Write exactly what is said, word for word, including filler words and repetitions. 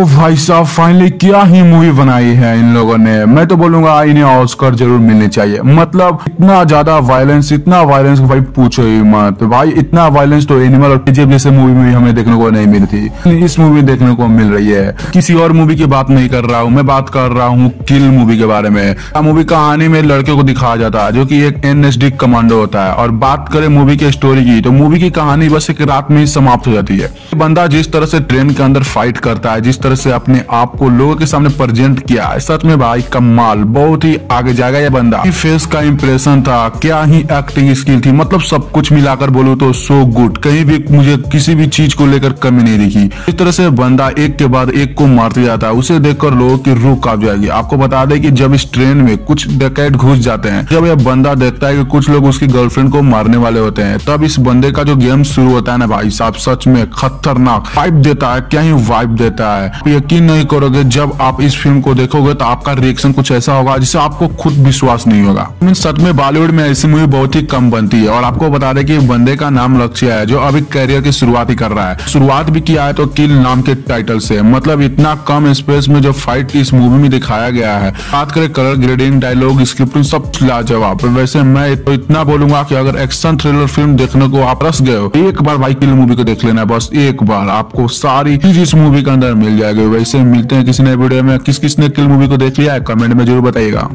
ओ भाई साहब, फाइनली क्या ही मूवी बनाई है इन लोगों ने। मैं तो बोलूंगा इन्हें ऑस्कर जरूर मिलने चाहिए। मतलब इतना ज्यादा वायलेंस, इतना वायलेंस भाई पूछो ही मत भाई। इतना वायलेंस तो एनिमल और केजीएफ जैसे मूवी में हमें देखने को नहीं मिलती, इस मूवी में देखने को मिल रही है। किसी और मूवी की बात नहीं कर रहा हूँ, मैं बात कर रहा हूँ किल मूवी के बारे में। मूवी कहानी में लड़के को दिखाया जाता है जो की एक एनएसडी कमांडो होता है। और बात करें मूवी की स्टोरी की, तो मूवी की कहानी बस एक रात में ही समाप्त हो जाती है। बंदा जिस तरह से ट्रेन के अंदर फाइट करता है, जिस तरह से अपने आप को लोगों के सामने प्रेजेंट किया, सच में भाई कमाल, बहुत ही आगे जाएगा ये बंदा। फेस का इंप्रेशन था, क्या ही एक्टिंग स्किल थी, मतलब सब कुछ मिलाकर बोलूं तो सो गुड। कहीं भी मुझे किसी भी चीज को लेकर कमी नहीं दिखी। इस तरह से बंदा एक के बाद एक को मारते जाता है, उसे देखकर लोगों की रूह कांप जाएगी। आपको बता दें कि जब इस ट्रेन में कुछ डकैत घुस जाते हैं, जब यह बंदा देखता है कि कुछ लोग उसकी गर्लफ्रेंड को मारने वाले होते हैं, तब इस बंदे का जो गेम शुरू होता है ना भाई साहब, सच में खतरनाक वाइब देता है, क्या ही वाइब देता है। यकीन नहीं करोगे, जब आप इस फिल्म को देखोगे तो आपका रिएक्शन कुछ ऐसा होगा जिससे आपको खुद विश्वास नहीं होगा। सच में बॉलीवुड में ऐसी मूवी बहुत ही कम बनती है। और आपको बता दें कि बंदे का नाम लक्ष्य है, जो अभी करियर की शुरुआत ही कर रहा है। शुरुआत भी किया है तो किल नाम के टाइटल से। मतलब इतना कम स्पेस में जो फाइट इस मूवी में दिखाया गया है, बात करें कलर ग्रेडिंग, डायलॉग, स्क्रिप्टिंग, सब लाजवाब। वैसे मैं तो इतना बोलूंगा कि अगर एक्शन थ्रिलर फिल्म देखने को आप रस गए हो, एक बार भाई किल मूवी को देख लेना। बस एक बार आपको सारी चीज इस मूवी के अंदर मिल जाएगी। वैसे मिलते हैं किसी नए वीडियो में। किस किसने किल मूवी को देख लिया है, कमेंट में जरूर बताइएगा।